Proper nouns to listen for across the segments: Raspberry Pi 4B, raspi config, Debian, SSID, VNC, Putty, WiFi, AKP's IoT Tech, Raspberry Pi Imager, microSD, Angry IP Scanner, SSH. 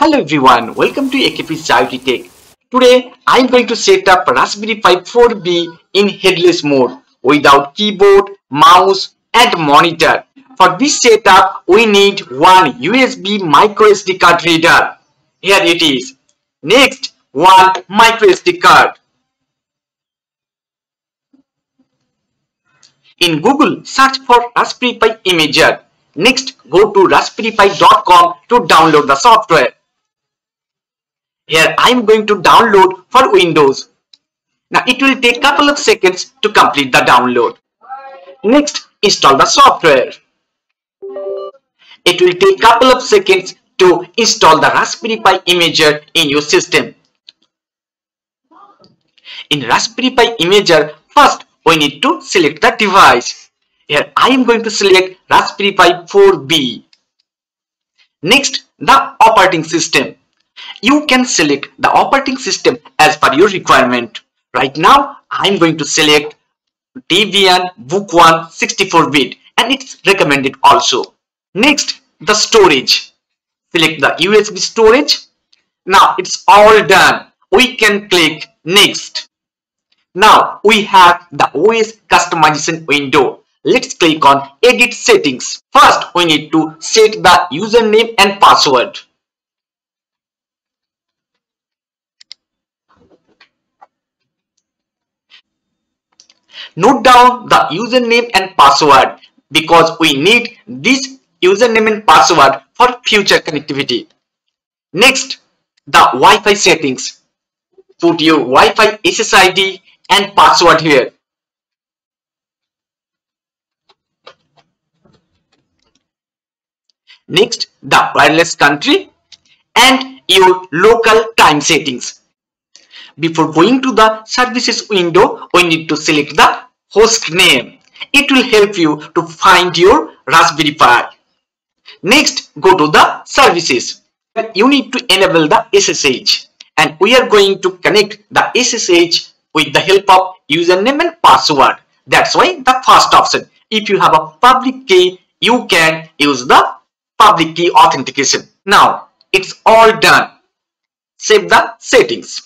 Hello everyone, welcome to AKP's IoT Tech. Today I am going to set up Raspberry Pi 4B in headless mode without keyboard, mouse and monitor. For this setup we need one USB microSD card reader. Here it is. Next, one microSD card. In Google, search for Raspberry Pi Imager. Next, go to raspi config to download the software. Here I am going to download for Windows. Now it will take a couple of seconds to complete the download. Next, install the software. It will take a couple of seconds to install the Raspberry Pi Imager in your system. In Raspberry Pi Imager, first we need to select the device. Here I am going to select Raspberry Pi 4B. Next, the operating system. You can select the operating system as per your requirement. Right now, I am going to select Debian Bookworm 64-bit and it's recommended also. Next, the storage. Select the USB storage. Now, it's all done. We can click Next. Now, we have the OS customization window. Let's click on Edit Settings. First, we need to set the username and password. Note down the username and password because we need this username and password for future connectivity. Next, the Wi-Fi settings. Put your Wi-Fi SSID and password here. Next, the wireless country and your local time settings. Before going to the services window, we need to select the host name. It will help you to find your Raspberry Pi. Next, go to the services. You need to enable the SSH and we are going to connect the SSH with the help of username and password. That's why the first option. If you have a public key, you can use the public key authentication. Now, it's all done. Save the settings.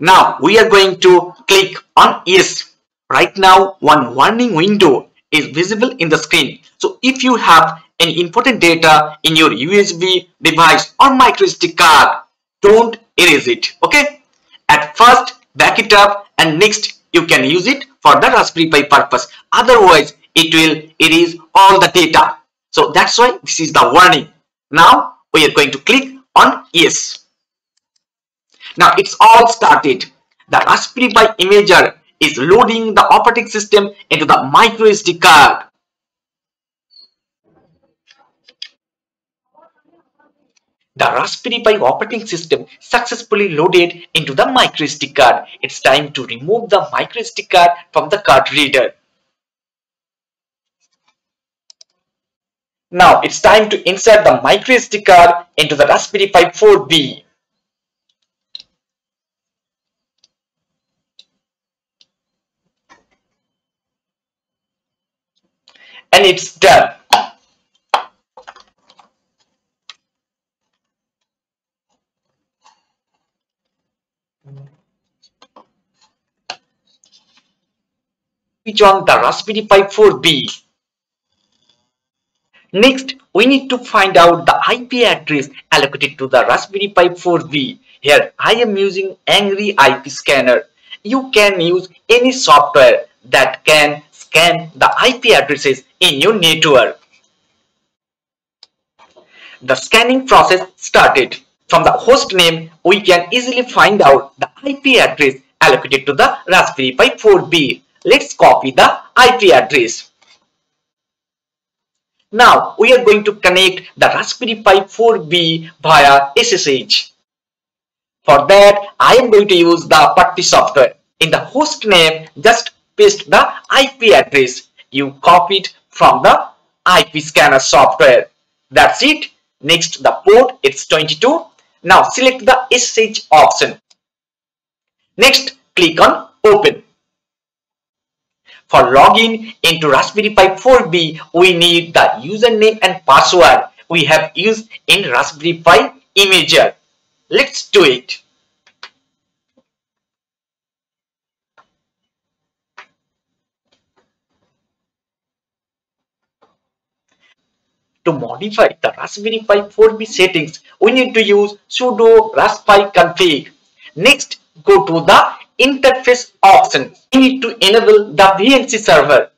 Now, we are going to click on Yes. Right now, one warning window is visible in the screen. So, if you have any important data in your USB device or microSD card, don't erase it. Okay? At first, back it up and next, you can use it for the Raspberry Pi purpose. Otherwise, it will erase all the data. So that's why this is the warning. Now we are going to click on Yes. Now it's all started. The Raspberry Pi Imager is loading the operating system into the microSD card. The Raspberry Pi operating system successfully loaded into the microSD card. It's time to remove the microSD card from the card reader. Now it's time to insert the microSD card into the Raspberry Pi 4B. And it's done. Switch on the Raspberry Pi 4B. Next, we need to find out the IP address allocated to the Raspberry Pi 4B. Here, I am using Angry IP Scanner. You can use any software that can scan the IP addresses in your network. The scanning process started. From the host name, we can easily find out the IP address allocated to the Raspberry Pi 4B. Let's copy the IP address. Now, we are going to connect the Raspberry Pi 4B via SSH. For that, I am going to use the Putty software. In the host name, just paste the IP address you copied from the IP scanner software. That's it. Next, the port, it's 22. Now, select the SSH option. Next, click on Open. For login into Raspberry Pi 4B, we need the username and password we have used in Raspberry Pi Imager. Let's do it. To modify the Raspberry Pi 4B settings, we need to use sudo raspi config. Next, go to the interface option. We need to enable the VNC server.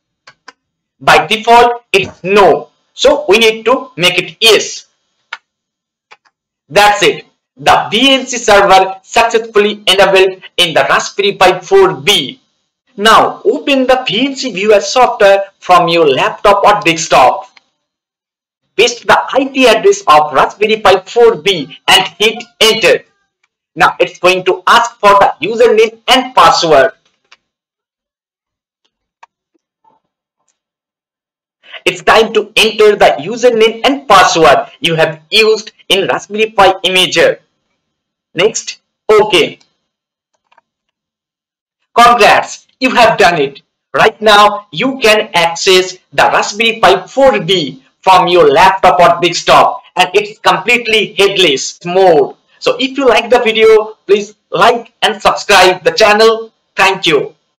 By default, it's no. So we need to make it yes. That's it. The VNC server successfully enabled in the Raspberry Pi 4B. Now open the VNC viewer software from your laptop or desktop. Paste the IP address of Raspberry Pi 4B and hit enter. Now it's going to ask for the username and password. It's time to enter the username and password you have used in Raspberry Pi Imager. Next, OK. Congrats, you have done it. Right now, you can access the Raspberry Pi 4B from your laptop or desktop, and it's completely headless mode. So if you like the video, please like and subscribe the channel. Thank you.